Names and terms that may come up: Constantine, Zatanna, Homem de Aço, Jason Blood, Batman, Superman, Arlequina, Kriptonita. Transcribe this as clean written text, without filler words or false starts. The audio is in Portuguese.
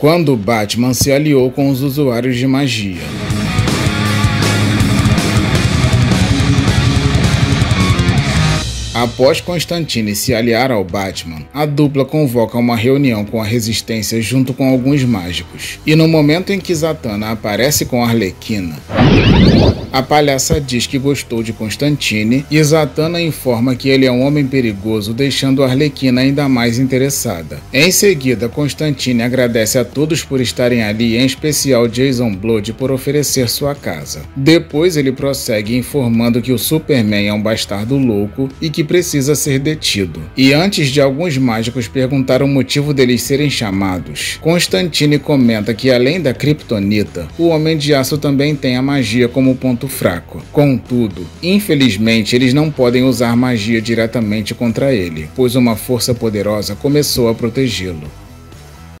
quando Batman se aliou com os usuários de magia. Após Constantine se aliar ao Batman, a dupla convoca uma reunião com a Resistência junto com alguns mágicos. E no momento em que Zatanna aparece com Arlequina, a palhaça diz que gostou de Constantine e Zatanna informa que ele é um homem perigoso, deixando Arlequina ainda mais interessada. Em seguida, Constantine agradece a todos por estarem ali, em especial Jason Blood por oferecer sua casa. Depois ele prossegue informando que o Superman é um bastardo louco e que precisa ser detido. E antes de alguns mágicos perguntar o motivo deles serem chamados, Constantine comenta que além da Kriptonita, o Homem de Aço também tem a magia como ponto fraco. Contudo, infelizmente eles não podem usar magia diretamente contra ele, pois uma força poderosa começou a protegê-lo.